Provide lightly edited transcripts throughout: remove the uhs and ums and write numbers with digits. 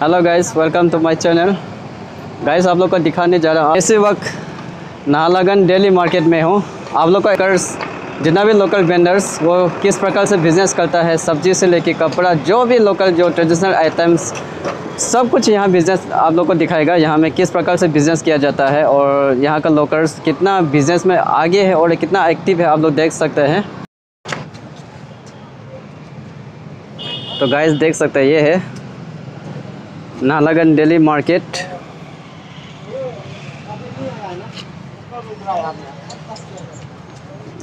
Hello guys, welcome to my channel. Guys, आप लोग को दिखाने जा रहा हूँ, इसी वक्त नाहरलगुन डेली मार्केट में हूँ। आप लोग का जितना भी लोकल वेंडर्स वो किस प्रकार से बिजनेस करता है, सब्जी से लेके कपड़ा, जो भी लोकल जो ट्रेडिशनल आइटम्स सब कुछ यहाँ बिजनेस आप लोग को दिखाएगा। यहाँ में किस प्रकार से बिजनेस किया जाता है और यहाँ का लोकल्स कितना बिजनेस में आगे है और कितना एक्टिव है, आप लोग देख सकते हैं। तो गाइस देख सकते हैं, ये है नाहरलगुन डेली मार्केट।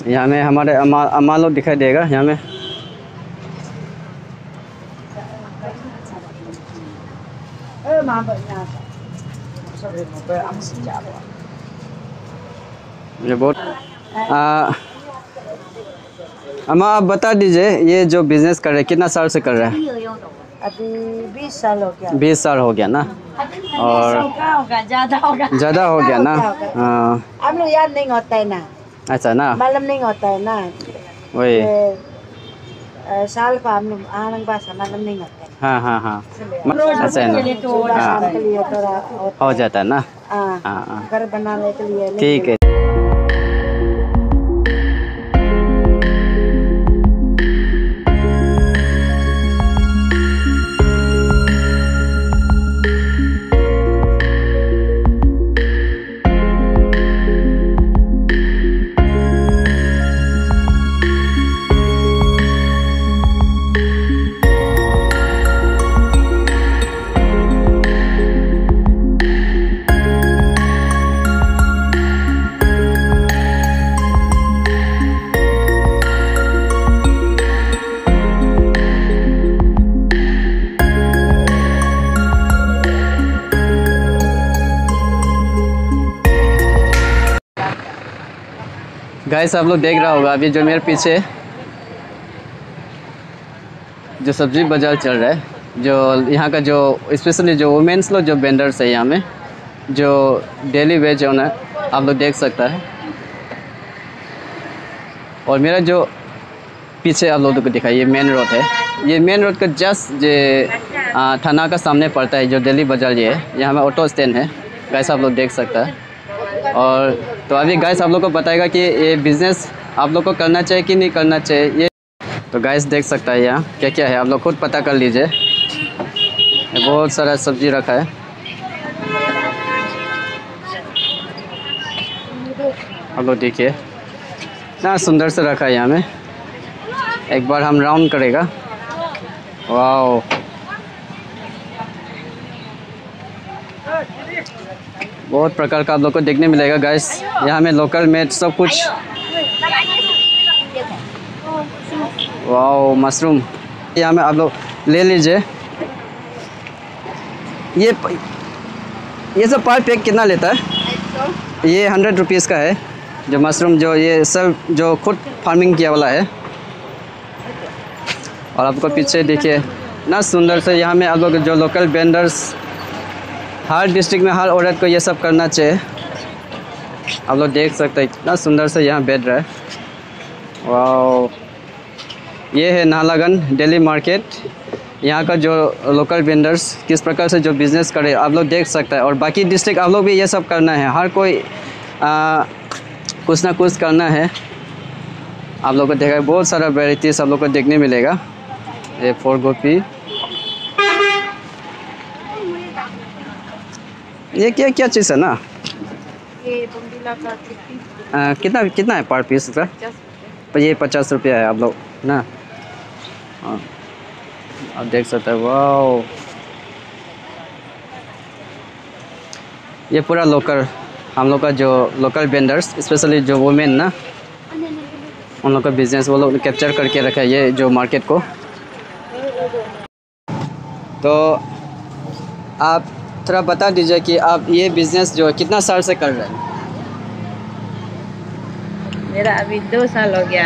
यहाँ में हमारे अमा लोग दिखाई देगा। यहाँ में ये बहुत अमा, आप बता दीजिए, ये जो बिजनेस कर रहे हैं कितना साल से कर रहे हैं? अभी 20 साल हो गया। 20 साल हो गया ना? और ज़्यादा हो गया ना? हम लोग याद नहीं होता है ना। अच्छा ना, मालूम नहीं होता है ना, वही साल का हम लोग मालूम नहीं होता है। हाँ हाँ हाँ, अच्छा है ना, हो जाता है ना। हाँ, घर बनाने के लिए ठीक है। गाइस, आप लोग देख रहा होगा अभी जो मेरे पीछे जो सब्जी बाजार चल रहा है, जो यहाँ का जो स्पेशली जो वुमेन्स लोग जो वेंडर्स है यहाँ में जो डेली वेज ओनर, आप लोग देख सकता है। और मेरा जो पीछे आप लोगों को दिखाई, ये मेन रोड है, ये मेन रोड का जस्ट जे थाना का सामने पड़ता है जो डेली बाजार, ये है। यहाँ में ऑटो स्टैंड है गाइस, आप लोग देख सकता है। और तो अभी गाइस आप लोग को बताएगा कि ये बिज़नेस आप लोग को करना चाहिए कि नहीं करना चाहिए। ये तो गाइस देख सकता है यहाँ क्या क्या है, आप लोग खुद पता कर लीजिए। बहुत सारा सब्जी रखा है आप लोग देखिए ना, सुंदर से रखा है। यहाँ में एक बार हम राउंड करेगा। वाह, बहुत प्रकार का आप लोग को देखने मिलेगा गाइस। यहाँ में लोकल में सब कुछ। वाओ, मशरूम यहाँ में आप लोग ले लीजिए। ये सब पर पैक कितना लेता है? ये 100 रुपीज़ का है जो मशरूम, जो ये सब जो खुद फार्मिंग किया वाला है। और आपको पीछे देखिए ना, सुंदर से यहाँ में आप लोग जो लोकल वेंडर्स, हर डिस्ट्रिक्ट में हर औरत को ये सब करना चाहिए। आप लोग देख सकते हैं कितना सुंदर से यहाँ बैठ रहा है। वाह, ये है नाहरलगुन डेली मार्केट। यहाँ का जो लोकल वेंडर्स किस प्रकार से जो बिज़नेस करे, आप लोग देख सकते हैं। और बाकी डिस्ट्रिक्ट आप लोग भी ये सब करना है, हर कोई कुछ ना कुछ करना है। आप लोग को देखा बहुत सारा वेराइटीज़ आप लोग को देखने मिलेगा। ये फूल गोभी, ये क्या क्या चीज़ है ना? ये बम्बीला का कितना है पर पीस का? ये 50 रुपया है आप लोग ना। आप देख सकते हैं। वाह, ये पूरा लोकल हम लोग का जो लोकल वेंडर्स स्पेशली जो वुमेन ना, उन लोग का बिजनेस वो लोग कैप्चर करके रखा है ये जो मार्केट को। तो आप थोड़ा बता दीजिए कि आप ये बिजनेस जो कितना साल से कर रहे हैं? मेरा अभी 2 साल हो गया।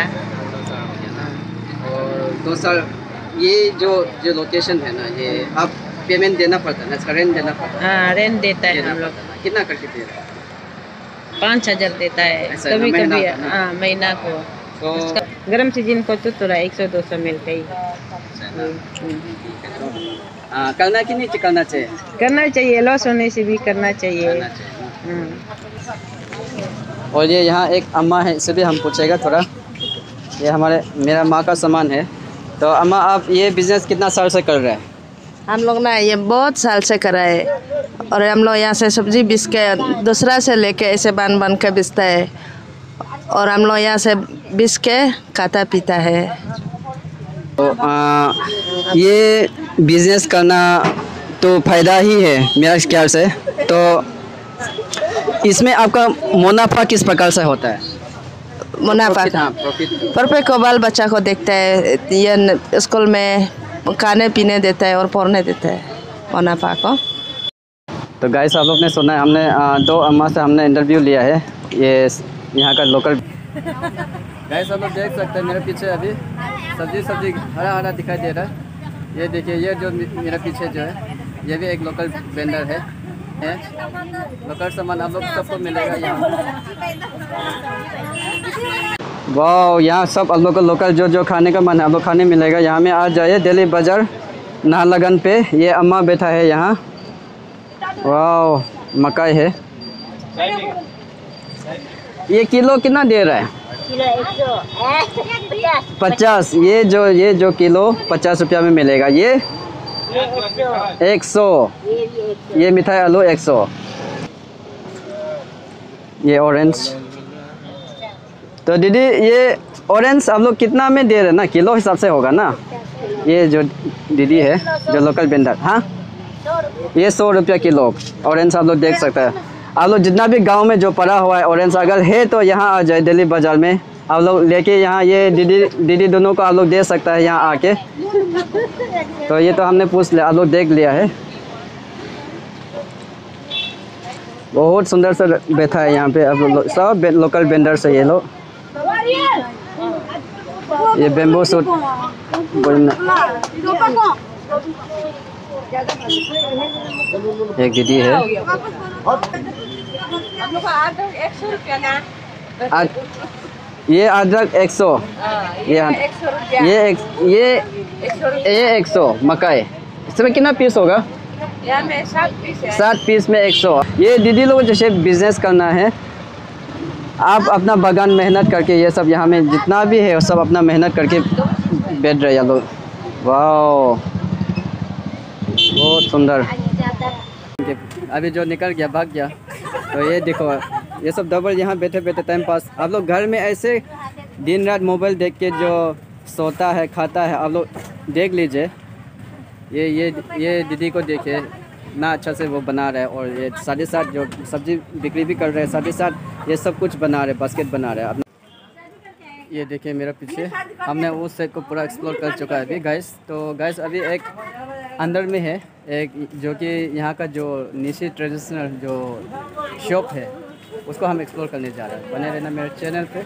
और 2 साल ये जो लोकेशन है ना, ये आप पेमेंट देना पड़ता है ना, इसका रेंट देना पड़ता है? हाँ, रेंट देता है हम लोग। कितना करके दे रहे हैं? 5000 देता है कभी कभी, हाँ, महीना को। तो गर्म सीजन को तो थोड़ा 100-200 मिलते ही। करना कि नहीं करना चाहिए? करना चाहिए, लॉस होने से भी करना चाहिए। और ये यहाँ एक अम्मा है, इससे भी हम पूछेगा थोड़ा। ये हमारे मेरा माँ का सामान है। तो अम्मा, आप ये बिजनेस कितना साल से कर रहे हैं? हम लोग ना ये बहुत साल से कर रहे हैं, और हम लोग यहाँ से सब्जी बेच के दूसरा से लेके ऐसे बन बन के बेचता है, और हम लोग यहाँ से बेच के खाता पीता है। तो ये बिजनेस करना तो फ़ायदा ही है मेरा ख्याल से। तो इसमें आपका मुनाफा किस प्रकार से होता है? मुनाफा प्रॉफिट को बाल बच्चा को देखता है, ये स्कूल में खाने पीने देता है और पढ़ने देता है मुनाफा को। तो गाइस, आप लोग ने सुना है, हमने दो अम्मा से हमने इंटरव्यू लिया है, ये यहाँ का लोकल। गाइस, आप लोग देख सकते हैं मेरे पीछे अभी सब्जी हरा हरा दिखाई दे रहा है। ये देखिए, ये जो मेरे पीछे जो है, ये भी एक लोकल वेंडर है। लोकल सामान आप लोग सबको मिलेगा यहाँ। वाह, यहाँ सब आप लोग को लोकल जो जो खाने का मन है आप लोग खाने मिलेगा यहाँ में। आ जाइए दिल्ली बाज़ार नाहरलगुन पे। ये अम्मा बैठा है यहाँ। वाह, मकई है। ये किलो कितना दे रहा है? 50। ये जो किलो 50 रुपया में मिलेगा। ये 100। ये मिठाई आलू 100। ये ऑरेंज। तो दीदी, ये ऑरेंज आप लोग कितना में दे रहे ना? किलो हिसाब से होगा ना? ये जो दीदी है जो लोकल वेंडर, हाँ, ये 100 रुपया किलो ऑरेंज। आप लोग देख सकते हैं, आप लोग जितना भी गांव में जो पड़ा हुआ है ऑरेंज अगर है तो यहाँ आ जाए दिल्ली बाज़ार में। आप लोग लेके यहाँ ये दीदी दोनों को आप लोग दे सकता है यहाँ आके। तो ये तो हमने पूछ लिया, आप लोग देख लिया है। बहुत सुंदर से बैठा है यहाँ पे। आप लोग सब लोकल वेंडर से ये लोग। ये बेम्बू सूट। एक दीदी है। ये अदरक 100। ये 100 मकई। इसमें कितना पीस होगा? 7 पीस में 100। ये दीदी लोग जैसे बिजनेस करना है, आप अपना बागान मेहनत करके, ये सब यहाँ में जितना भी है सब अपना मेहनत करके बैठ रहे हैं लोग। वाह, बहुत सुंदर। अभी जो निकल गया, भाग गया। तो ये देखो, ये सब डबल यहाँ बैठे बैठे टाइम पास। आप लोग घर में ऐसे दिन रात मोबाइल देख के जो सोता है खाता है, आप लोग देख लीजिए। ये दीदी को देखिए ना, अच्छा से वो बना रहे हैं। और ये 7.5 जो सब्जी बिक्री भी कर रहे हैं, 7.5 ये सब कुछ बना रहे, बास्केट बना रहे हैं। ये देखिए मेरा पीछे, हमने उस साइड को पूरा एक्सप्लोर कर चुका है अभी गाइस। तो गाइस, अभी एक अंदर में है एक जो कि यहाँ का जो निशी ट्रेडिशनल जो शॉप है उसको हम एक्सप्लोर करने जा रहे हैं। बने रहना मेरे चैनल पे।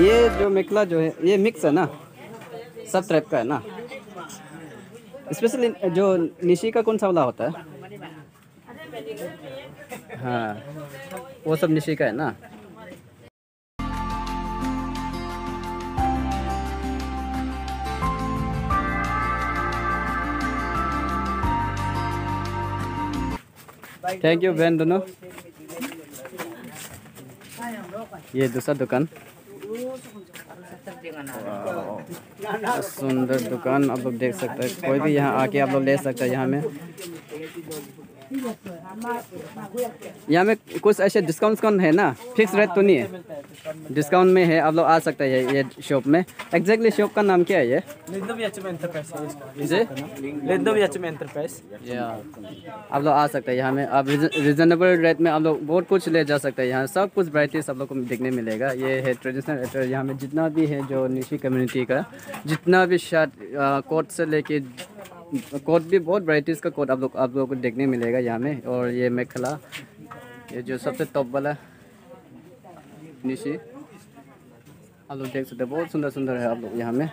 ये जो मिकला जो है, ये मिक्स है ना, सब टाइप का है ना। स्पेशली जो निशी का कौन सा वाला होता है, हाँ, वो सब निशी का है ना। थैंक यू बहन दोनों। ये दूसरा दुकान, सुंदर दुकान। आप लोग देख सकते हैं, कोई भी यहाँ आके आप लोग ले सकता है यहाँ में। यहाँ में कुछ ऐसे डिस्काउंट है ना, फिक्स रेट तो नहीं है, डिस्काउंट में है, आप लोग आ सकते हैं ये शॉप में। एग्जैक्टली शॉप का नाम क्या है? ये लिंडोविएचमेंट एंटरप्राइज है, लिंडोविएचमेंट एंटरप्राइज। आप लोग आ सकते हैं यहाँ में, आप रिजनेबल रेट में आप लोग बहुत कुछ ले जा सकते हैं। यहाँ सब कुछ वैरायटीज आप लोग को देखने मिलेगा। ये है ट्रेडिशनल अटैयर, यहाँ में जितना भी है जो निशी कम्युनिटी का जितना भी शर्ट कोट से लेके कोट भी बहुत वैरायटीज़ का कोट आप लोग को देखने मिलेगा यहाँ में। और ये मेखला, ये जो सबसे टॉप वाला निशी आप लोग देख सकते हैं, बहुत सुंदर सुंदर है आप लोग यहाँ में।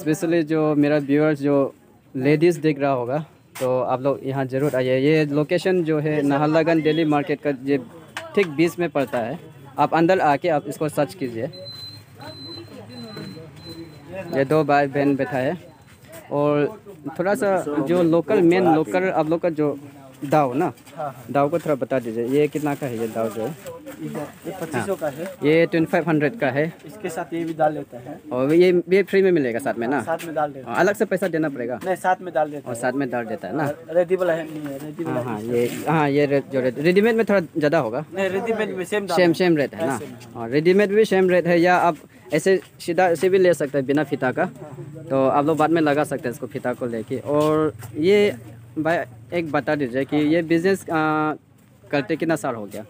स्पेशली जो मेरा व्यूअर्स जो लेडीज़ देख रहा होगा तो आप लोग यहाँ ज़रूर आइए। ये लोकेशन जो है नाहरलागुन डेली मार्केट का ये ठीक बीच में पड़ता है। आप अंदर आके आप इसको सर्च कीजिए। ये दो भाई बहन बैठा है और थोड़ा सा जो लोकल मेन लोकल आप लोग का जो दाव ना, दाव को थोड़ा बता दीजिए। ये कितना का है ये दाव जो है? ये 2500 का है, ये 2500 का है। इसके साथ ये भी डाल लेता है और ये फ्री में मिलेगा साथ में ना? साथ में डाल देता है, अलग से पैसा देना पड़ेगा? नहीं, साथ में डाल देता है। और साथ में डाल देता है ना, रेडीमेड है। हाँ ये जो रेडीमेड में थोड़ा ज़्यादा होगा। नहीं, रेडीमेड में सेम रेट है ना? और रेडीमेड भी सेम रेट है, या आप ऐसे सीधा ऐसे भी ले सकते हैं बिना फीता का, तो आप लोग बाद में लगा सकते हैं इसको फीता को लेके। और ये भाई एक बता दीजिए कि ये बिजनेस करते कितना साल हो गया?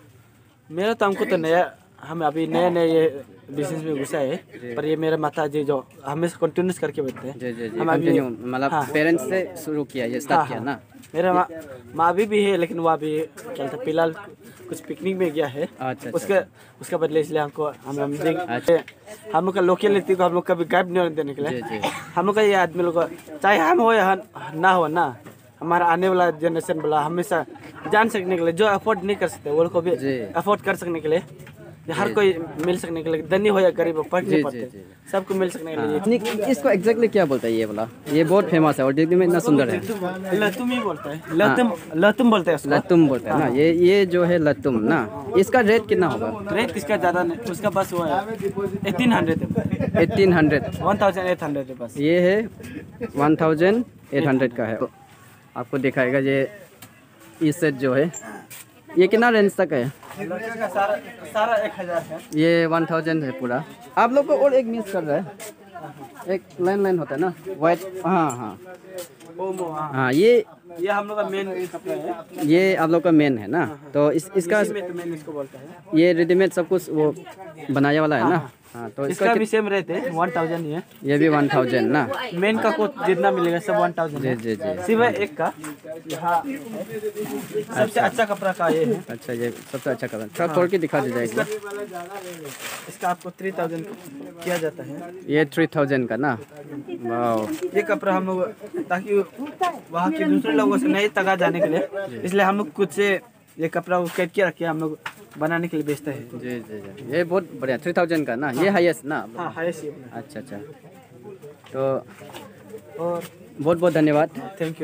मेरा तो हमको तो नया, हम अभी नया ये बिजनेस में घुसा है, पर ये मेरा माता जी जो हमेशा कंटिन्यूस करके बैठते हैं। जी, हम कंटिन्यू मतलब पेरेंट्स से शुरू किया, ये स्टार्ट किया ना? मेरा माँ भी है, लेकिन वह अभी क्या था फिलहाल कुछ पिकनिक में गया है। अच्छा, उसका बदले इसलिए हमको हम लोग का लोकेलिटी को हम लोग कभी गायब नहीं होने देने के लिए हम लोग का ये आदमी लोग चाहे हम हो या ना हो ना, हमारा आने वाला जनरेशन वाला हमेशा जान सकने के लिए जो अफोर्ड नहीं कर सकते वो लोग को भी अफोर्ड कर सकने के लिए, हर कोई मिल सकने के लिए, धनी हो या गरीब हो फर्क नहीं पड़ता, सबको मिल सकने के लिए। इसको एग्जैक्टली क्या बोलता है ये वाला? ये बहुत फेमस है और देखने में इतना सुंदर है। लतुम ही बोलता है, लतुम बोलता है, लतुम बोलता है ना? ये जो है लतुम ना, इसका रेट कितना होगा? रेट इसका ज़्यादा नहीं, उसका बस वो है 1800 बस। ये है 1800 का है, आपको दिखाएगा। ये इस सेट जो है ये कितना रेंज तक है? का सारा 1000 है, ये 1000 है पूरा। आप लोग को और एक मिस कर रहा है, एक लाइन होता है ना वाइट? हाँ, ये हम लोग का मेन कपड़ा है, ये आप लोग का मेन है ना? तो इसका इसको बोलता है, ये रेडीमेड सब कुछ वो बनाया वाला है ना? हाँ, तो इसका भी सेम रहते हैं 1000 ही है, ये भी 1000 ना? मेन का कोट जितना मिलेगा सब 1000 है। जी, सिवाय एक का यहाँ सबसे अच्छा कपड़ा का ये है। अच्छा, ये सबसे अच्छा कपड़ा थोड़ा खोल के दिखा दीजिए। इसका आपको 3000 किया जाता है, ये 3000 का ना? वाह, ये कपड़ा हम लोग ताकि वहाँ के दूसरे लोगों से नहीं तगा जाने के लिए, इसलिए हम लोग खुद से ये कपड़ा वो कैट के रखे हम लोग बनाने के लिए बेचते हैं। जी, ये बहुत बढ़िया। 3000 का ना? ये हाईएस्ट ना? हाँ, हाईएस्ट। अच्छा, तो और बहुत बहुत धन्यवाद, थैंक यू।